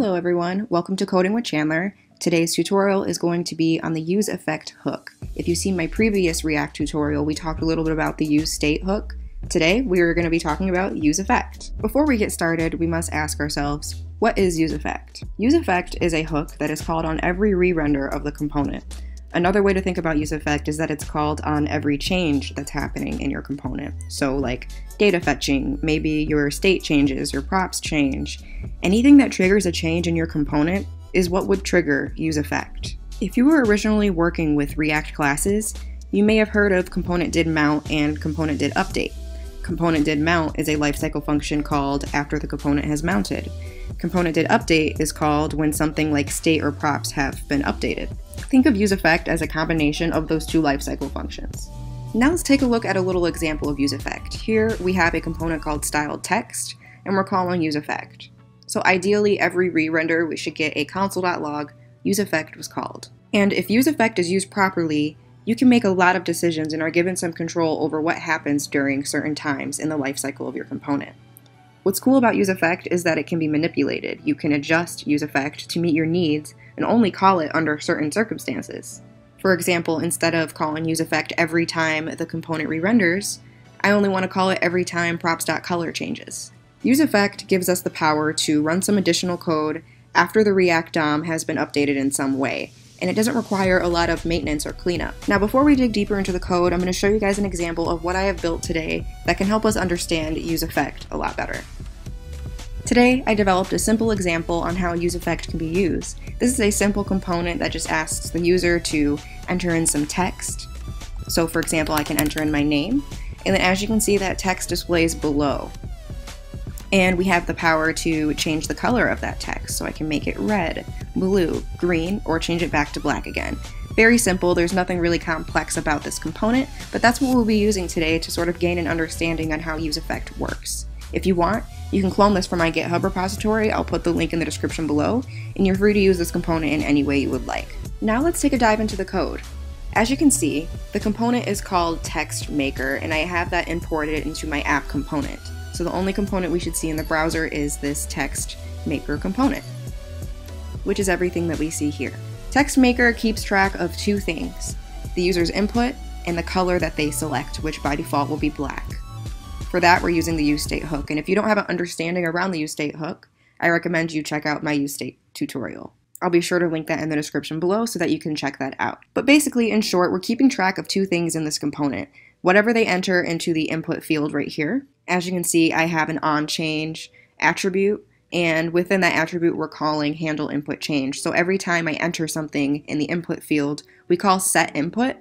Hello everyone, welcome to Coding with Chandler. Today's tutorial is going to be on the useEffect hook. If you've seen my previous React tutorial, we talked a little bit about the useState hook. Today, we are going to be talking about useEffect. Before we get started, we must ask ourselves, what is useEffect? useEffect is a hook that is called on every re-render of the component. Another way to think about useEffect is that it's called on every change that's happening in your component. So like data fetching, maybe your state changes, your props change. Anything that triggers a change in your component is what would trigger useEffect. If you were originally working with React classes, you may have heard of componentDidMount and componentDidUpdate. ComponentDidMount is a lifecycle function called after the component has mounted. ComponentDidUpdate is called when something like state or props have been updated. Think of useEffect as a combination of those two lifecycle functions. Now let's take a look at a little example of useEffect. Here we have a component called styled text, and we're calling useEffect. So ideally, every re-render we should get a console.log useEffect was called. And if useEffect is used properly, you can make a lot of decisions and are given some control over what happens during certain times in the lifecycle of your component. What's cool about useEffect is that it can be manipulated. You can adjust useEffect to meet your needs and only call it under certain circumstances. For example, instead of calling useEffect every time the component re-renders, I only want to call it every time props.color changes. useEffect gives us the power to run some additional code after the React DOM has been updated in some way, and it doesn't require a lot of maintenance or cleanup. Now, before we dig deeper into the code, I'm going to show you guys an example of what I have built today that can help us understand useEffect a lot better. Today, I developed a simple example on how useEffect can be used. This is a simple component that just asks the user to enter in some text. So for example, I can enter in my name, and then as you can see, that text displays below. And we have the power to change the color of that text, so I can make it red, blue, green, or change it back to black again. Very simple, there's nothing really complex about this component, but that's what we'll be using today to sort of gain an understanding on how useEffect works. If you want, you can clone this from my GitHub repository, I'll put the link in the description below, and you're free to use this component in any way you would like. Now let's take a dive into the code. As you can see, the component is called TextMaker, and I have that imported into my app component. So the only component we should see in the browser is this TextMaker component, which is everything that we see here. TextMaker keeps track of two things, the user's input and the color that they select, which by default will be black. For that, we're using the useState hook, and if you don't have an understanding around the useState hook, I recommend you check out my useState tutorial. I'll be sure to link that in the description below so that you can check that out. But basically, in short, we're keeping track of two things in this component. Whatever they enter into the input field right here. As you can see, I have an onChange attribute, and within that attribute, we're calling handleInputChange. So every time I enter something in the input field, we call setInput,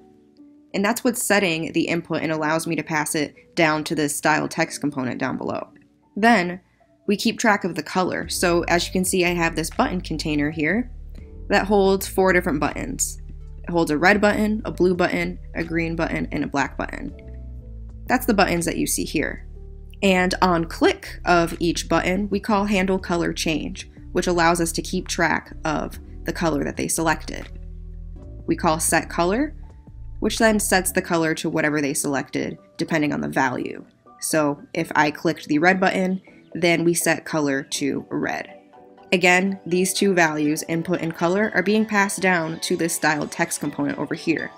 and that's what's setting the input and allows me to pass it down to this styled text component down below. Then we keep track of the color. So as you can see, I have this button container here that holds four different buttons. It holds a red button, a blue button, a green button, and a black button. That's the buttons that you see here. And on click of each button, we call handle color change, which allows us to keep track of the color that they selected. We call set color, which then sets the color to whatever they selected, depending on the value. So if I clicked the red button, then we set color to red. Again, these two values, input and color, are being passed down to this styled text component over here.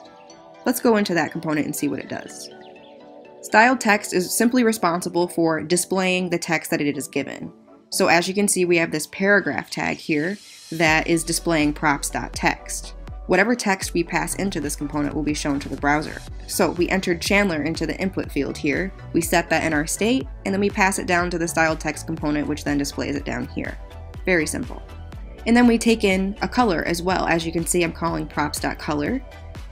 Let's go into that component and see what it does. Styled text is simply responsible for displaying the text that it is given. So as you can see, we have this paragraph tag here that is displaying props.text. Whatever text we pass into this component will be shown to the browser. So we entered Chandler into the input field here, we set that in our state, and then we pass it down to the styled text component, which then displays it down here. Very simple. And then we take in a color as well. As you can see, I'm calling props.color.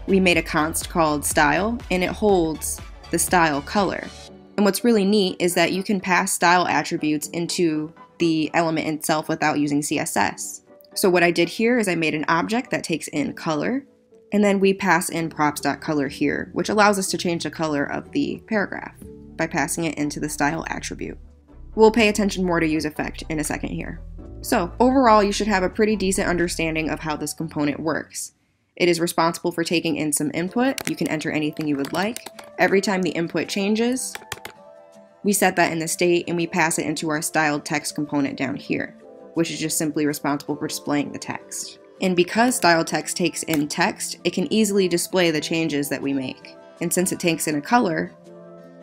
We made a const called style, and it holds the style color. And what's really neat is that you can pass style attributes into the element itself without using CSS. So what I did here is I made an object that takes in color, and then we pass in props.color here, which allows us to change the color of the paragraph by passing it into the style attribute. We'll pay attention more to useEffect in a second here. So overall, you should have a pretty decent understanding of how this component works. It is responsible for taking in some input. You can enter anything you would like. Every time the input changes, we set that in the state and we pass it into our styled text component down here, which is just simply responsible for displaying the text. And because styled text takes in text, it can easily display the changes that we make. And since it takes in a color,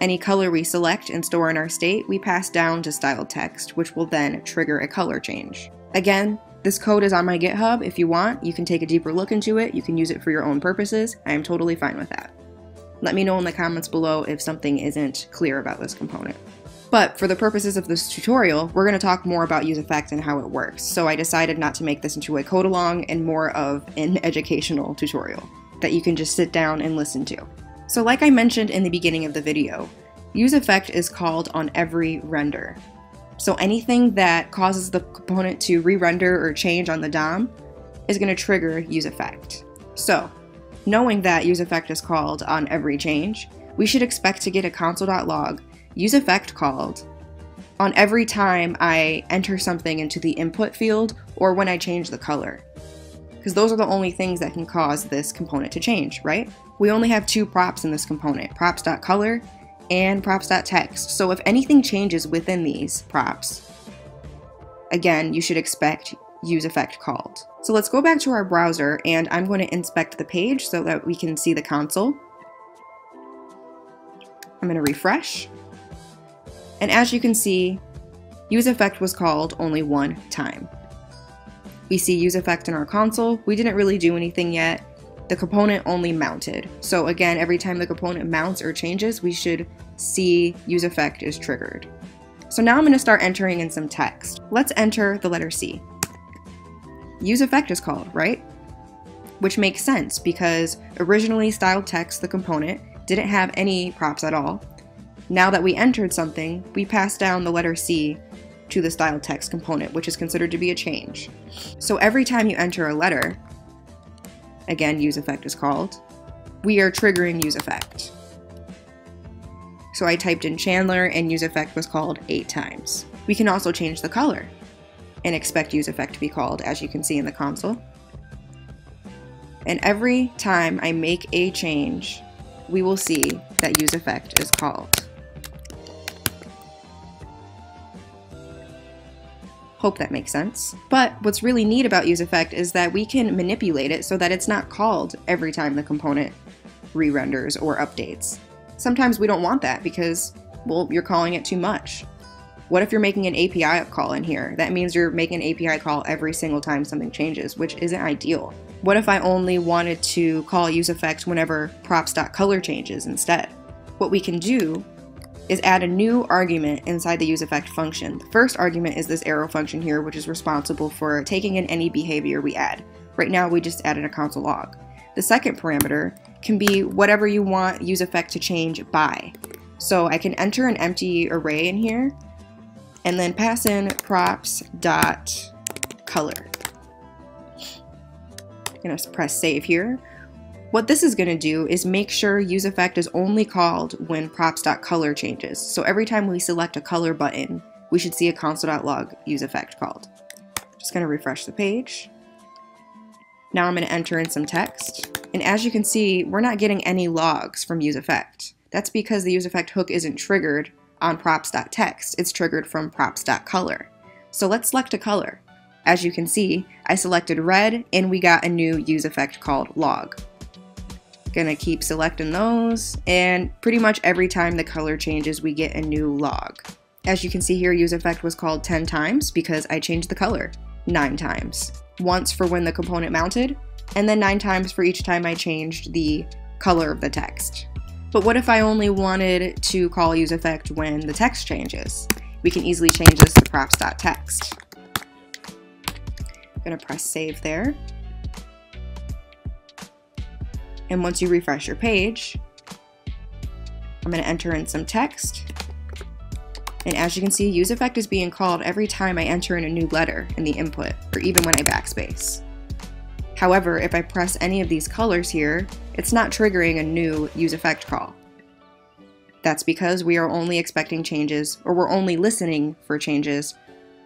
any color we select and store in our state, we pass down to styled text, which will then trigger a color change. Again, this code is on my GitHub. If you want, you can take a deeper look into it. You can use it for your own purposes. I am totally fine with that. Let me know in the comments below if something isn't clear about this component. But for the purposes of this tutorial, we're going to talk more about useEffect and how it works, so I decided not to make this into a code along and more of an educational tutorial that you can just sit down and listen to. So like I mentioned in the beginning of the video, useEffect is called on every render. So anything that causes the component to re-render or change on the DOM is going to trigger useEffect. So knowing that useEffect is called on every change, we should expect to get a console.log useEffect called on every time I enter something into the input field or when I change the color, because those are the only things that can cause this component to change, right? We only have two props in this component, props.color and props.text. So if anything changes within these props, again, you should expect useEffect called. So let's go back to our browser and I'm going to inspect the page so that we can see the console. I'm going to refresh. And as you can see, useEffect was called only one time. We see useEffect in our console. We didn't really do anything yet. The component only mounted. So again, every time the component mounts or changes, we should see useEffect is triggered. So now I'm going to start entering in some text. Let's enter the letter C. useEffect is called, right? Which makes sense because originally styled text, the component, didn't have any props at all. Now that we entered something, we pass down the letter C to the styled text component, which is considered to be a change. So every time you enter a letter, again, useEffect is called, we are triggering useEffect. So I typed in Chandler and useEffect was called 8 times. We can also change the color and expect useEffect to be called, as you can see in the console. And every time I make a change, we will see that useEffect is called. Hope that makes sense. But what's really neat about useEffect is that we can manipulate it so that it's not called every time the component re-renders or updates. Sometimes we don't want that because, well, you're calling it too much. What if you're making an API call in here? That means you're making an API call every single time something changes, which isn't ideal. What if I only wanted to call useEffect whenever props.color changes instead? What we can do is add a new argument inside the useEffect function. The first argument is this arrow function here, which is responsible for taking in any behavior we add. Right now, we just added a console log. The second parameter can be whatever you want useEffect to change by. So I can enter an empty array in here and then pass in props.color. I'm going to press save here. What this is going to do is make sure useEffect is only called when props.color changes. So every time we select a color button, we should see a console.log useEffect called. Just going to refresh the page. Now I'm going to enter in some text. And as you can see, we're not getting any logs from useEffect. That's because the useEffect hook isn't triggered on props.text. It's triggered from props.color. So let's select a color. As you can see, I selected red and we got a new useEffect called log. Gonna keep selecting those, and pretty much every time the color changes we get a new log. As you can see here, useEffect was called 10 times because I changed the color 9 times. Once for when the component mounted, and then 9 times for each time I changed the color of the text. But what if I only wanted to call useEffect when the text changes? We can easily change this to props.text. I'm gonna press save there. And once you refresh your page, I'm going to enter in some text. And as you can see, useEffect is being called every time I enter in a new letter in the input, or even when I backspace. However, if I press any of these colors here, it's not triggering a new useEffect call. That's because we are only expecting changes, or we're only listening for changes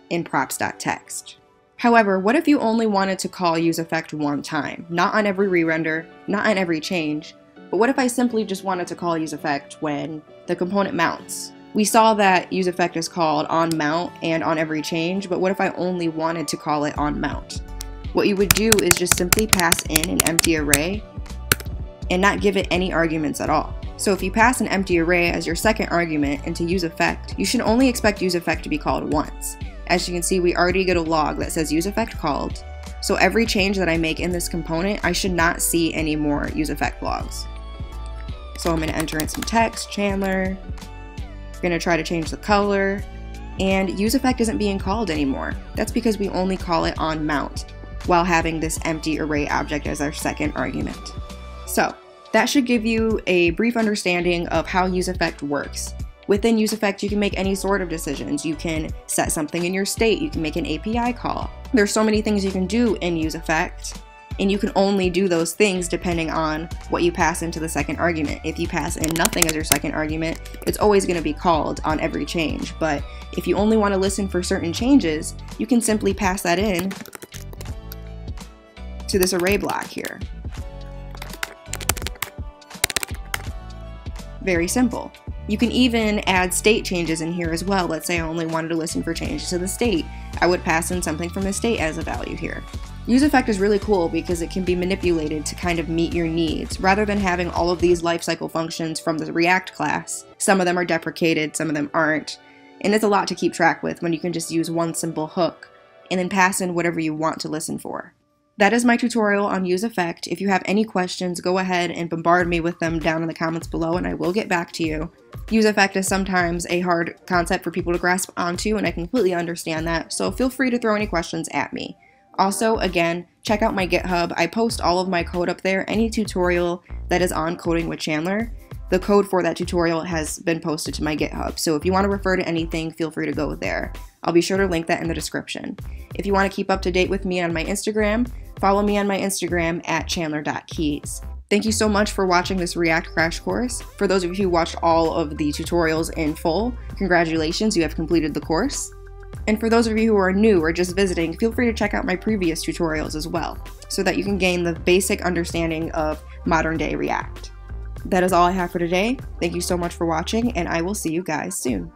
in props.text. However, what if you only wanted to call useEffect one time? Not on every re-render, not on every change, but what if I simply just wanted to call useEffect when the component mounts? We saw that useEffect is called on mount and on every change, but what if I only wanted to call it on mount? What you would do is just simply pass in an empty array and not give it any arguments at all. So if you pass an empty array as your second argument into useEffect, you should only expect useEffect to be called once. As you can see, we already get a log that says useEffect called, so every change that I make in this component, I should not see any more useEffect logs. So I'm going to enter in some text, Chandler, I'm going to try to change the color, and useEffect isn't being called anymore. That's because we only call it on mount, while having this empty array object as our second argument. So that should give you a brief understanding of how useEffect works. Within useEffect, you can make any sort of decisions. You can set something in your state, you can make an API call. There's so many things you can do in useEffect, and you can only do those things depending on what you pass into the second argument. If you pass in nothing as your second argument, it's always going to be called on every change. But if you only want to listen for certain changes, you can simply pass that in to this array block here. Very simple. You can even add state changes in here as well. Let's say I only wanted to listen for changes to the state. I would pass in something from the state as a value here. useEffect is really cool because it can be manipulated to kind of meet your needs. Rather than having all of these lifecycle functions from the React class, some of them are deprecated, some of them aren't. And it's a lot to keep track with when you can just use one simple hook and then pass in whatever you want to listen for. That is my tutorial on useEffect. If you have any questions, go ahead and bombard me with them down in the comments below and I will get back to you. useEffect is sometimes a hard concept for people to grasp onto, and I completely understand that, so feel free to throw any questions at me. Also, again, check out my GitHub. I post all of my code up there. Any tutorial that is on Coding with Chandler, the code for that tutorial has been posted to my GitHub, so if you want to refer to anything, feel free to go there. I'll be sure to link that in the description. If you want to keep up to date with me on my Instagram, follow me on my Instagram at chandler.keyes. Thank you so much for watching this React crash course. For those of you who watched all of the tutorials in full, congratulations, you have completed the course. And for those of you who are new or just visiting, feel free to check out my previous tutorials as well, so that you can gain the basic understanding of modern day React. That is all I have for today. Thank you so much for watching, and I will see you guys soon.